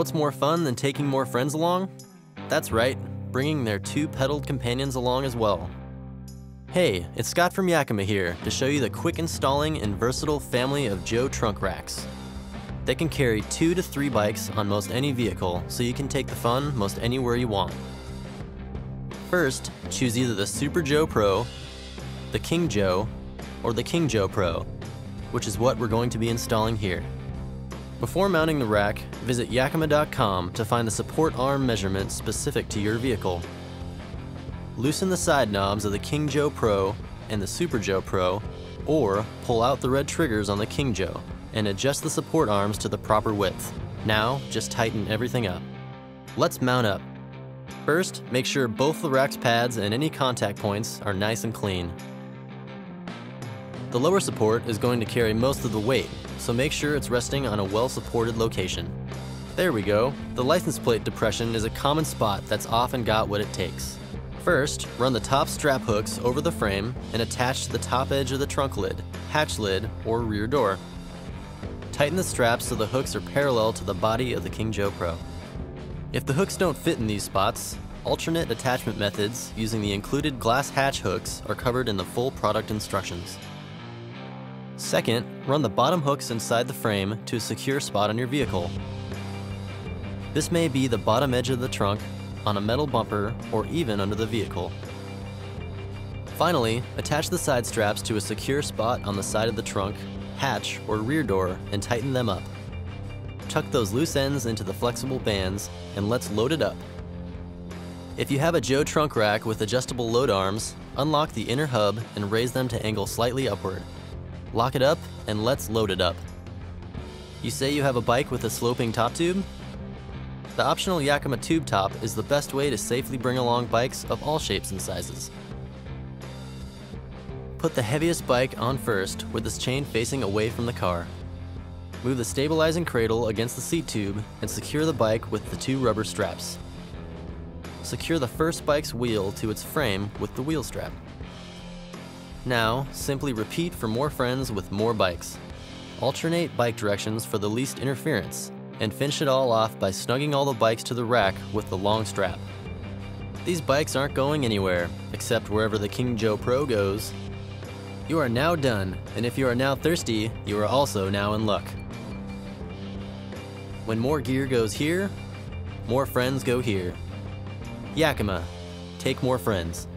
What's more fun than taking more friends along? That's right, bringing their two-pedaled companions along as well. Hey, it's Scott from Yakima here to show you the quick installing and versatile family of Joe trunk racks. They can carry 2 to 3 bikes on most any vehicle, so you can take the fun most anywhere you want. First, choose either the Super Joe Pro, the King Joe, or the King Joe Pro, which is what we're going to be installing here. Before mounting the rack, visit Yakima.com to find the support arm measurement specific to your vehicle. Loosen the side knobs of the King Joe Pro and the Super Joe Pro, or pull out the red triggers on the King Joe and adjust the support arms to the proper width. Now, just tighten everything up. Let's mount up. First, make sure both the rack's pads and any contact points are nice and clean. The lower support is going to carry most of the weight, so make sure it's resting on a well-supported location. There we go. The license plate depression is a common spot that's often got what it takes. First, run the top strap hooks over the frame and attach to the top edge of the trunk lid, hatch lid, or rear door. Tighten the straps so the hooks are parallel to the body of the King Joe Pro. If the hooks don't fit in these spots, alternate attachment methods using the included glass hatch hooks are covered in the full product instructions. Second, run the bottom hooks inside the frame to a secure spot on your vehicle. This may be the bottom edge of the trunk, on a metal bumper, or even under the vehicle. Finally, attach the side straps to a secure spot on the side of the trunk, hatch, or rear door, and tighten them up. Tuck those loose ends into the flexible bands, and let's load it up. If you have a Joe trunk rack with adjustable load arms, unlock the inner hub and raise them to angle slightly upward. Lock it up, and let's load it up. You say you have a bike with a sloping top tube? The optional Yakima tube top is the best way to safely bring along bikes of all shapes and sizes. Put the heaviest bike on first with this chain facing away from the car. Move the stabilizing cradle against the seat tube and secure the bike with the 2 rubber straps. Secure the first bike's wheel to its frame with the wheel strap. Now, simply repeat for more friends with more bikes. Alternate bike directions for the least interference, and finish it all off by snugging all the bikes to the rack with the long strap. These bikes aren't going anywhere, except wherever the King Joe Pro goes. You are now done, and if you are now thirsty, you are also now in luck. When more gear goes here, more friends go here. Yakima, take more friends.